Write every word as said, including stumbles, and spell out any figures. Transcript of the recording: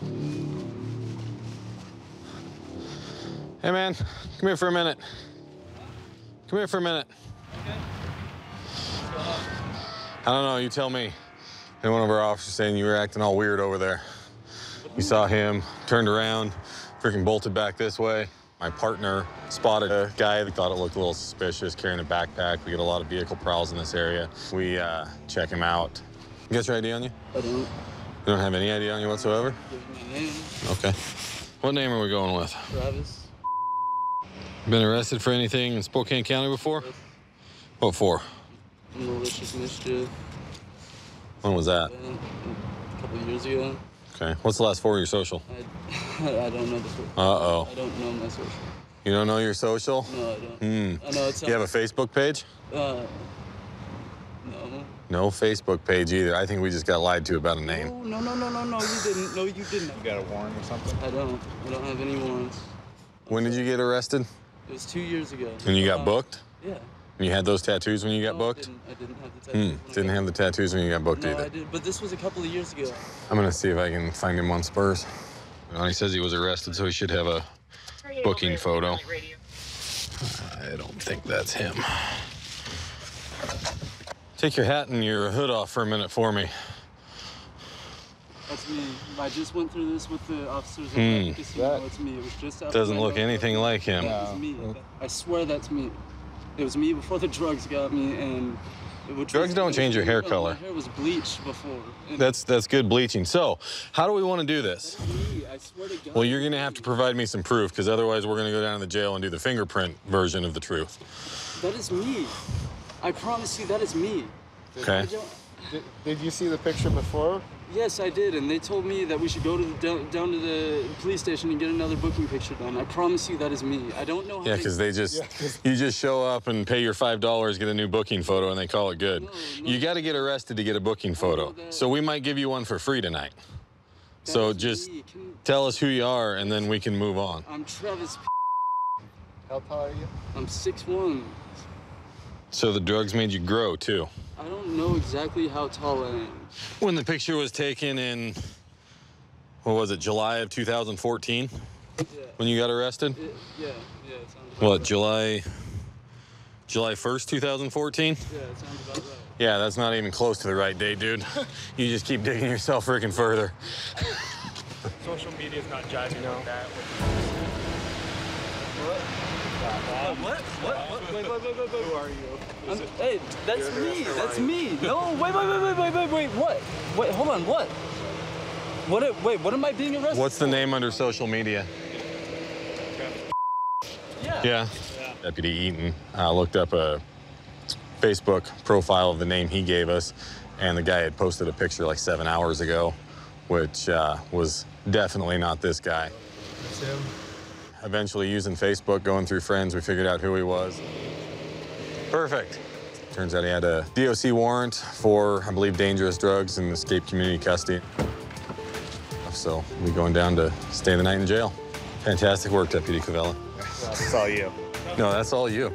Hey, man, come here for a minute. Come here for a minute. Okay. What's going on? I don't know, you tell me. And one of our officers saying you were acting all weird over there. You saw him, turned around, freaking bolted back this way. My partner spotted a guy that thought it looked a little suspicious, carrying a backpack. We get a lot of vehicle prowls in this area. We uh, check him out. You got your I D on you? I don't. You don't have any I D on you whatsoever? There's my name. Okay. What name are we going with? Travis. Been arrested for anything in Spokane County before? Yes. What for? Malicious mischief. When was that? A couple years ago. Okay. What's the last four of your social? I, I don't know the social. Uh-oh. I don't know my social. You don't know your social? No, I don't. Hmm. I know it's. Do you have a Facebook page? Uh, no. No Facebook page either. I think we just got lied to about a name. No, no, no, no, no, you didn't. No, you didn't. You got a warrant or something? I don't. I don't have any warrants. When did you get arrested? It was two years ago. And you got uh, booked? Yeah. And you had those tattoos when you got no, booked? I didn't, I didn't have the tattoos. Mm, didn't have the tattoos when you got booked no, either. I did, but this was a couple of years ago. I'm gonna see if I can find him on Spurs. Well, he says he was arrested, so he should have a booking photo. I don't think that's him. Take your hat and your hood off for a minute for me. That's me. I just went through this with the officers. Mm. At the casino. It's me. It was just after doesn't look anything like him. No. It was me. I swear that's me. It was me before the drugs got me, and it drugs don't change your hair color. My hair was bleached before. That's that's good bleaching. So, how do we want to do this? That's me. I swear to God. Well, you're gonna have to provide me some proof, because otherwise we're gonna go down to the jail and do the fingerprint version of the truth. That is me. I promise you, that is me. Okay. Did, did you see the picture before? Yes, I did, and they told me that we should go to the, down, down to the police station and get another booking picture done. I promise you that is me. I don't know how. Yeah, because they, they just, yeah, you just show up and pay your five dollars, get a new booking photo, and they call it good. No, no. You got to get arrested to get a booking photo, so we might give you one for free tonight. That so just can... tell us who you are, and then we can move on. I'm Travis. How tall are you? I'm six one. So the drugs made you grow, too? I don't know exactly how tall I am. When the picture was taken in, what was it, July of two thousand fourteen? Yeah. When you got arrested? It, yeah, yeah, it sounds about what, right. July, July first, two thousand fourteen? Yeah, it sounds about right. Yeah, that's not even close to the right date, dude. You just keep digging yourself freaking further. Social media's not jiving no. Like that. What? Uh, what? What? What? Wait, wait, wait, wait, wait. Who are you? Hey, that's me. That's me. No, wait, wait, wait, wait, wait, wait, what? Wait, hold on, what? What? Wait, what am I being arrested for? What's the name under social media? Yeah. Yeah. Yeah. Deputy Eaton uh, looked up a Facebook profile of the name he gave us, and the guy had posted a picture like seven hours ago, which uh, was definitely not this guy. That's him. Eventually, using Facebook, going through friends, we figured out who he was. Perfect. Turns out he had a D O C warrant for, I believe, dangerous drugs and escaped community custody. So we're going down to stay the night in jail. Fantastic work, Deputy Covella. That's all you. No, that's all you.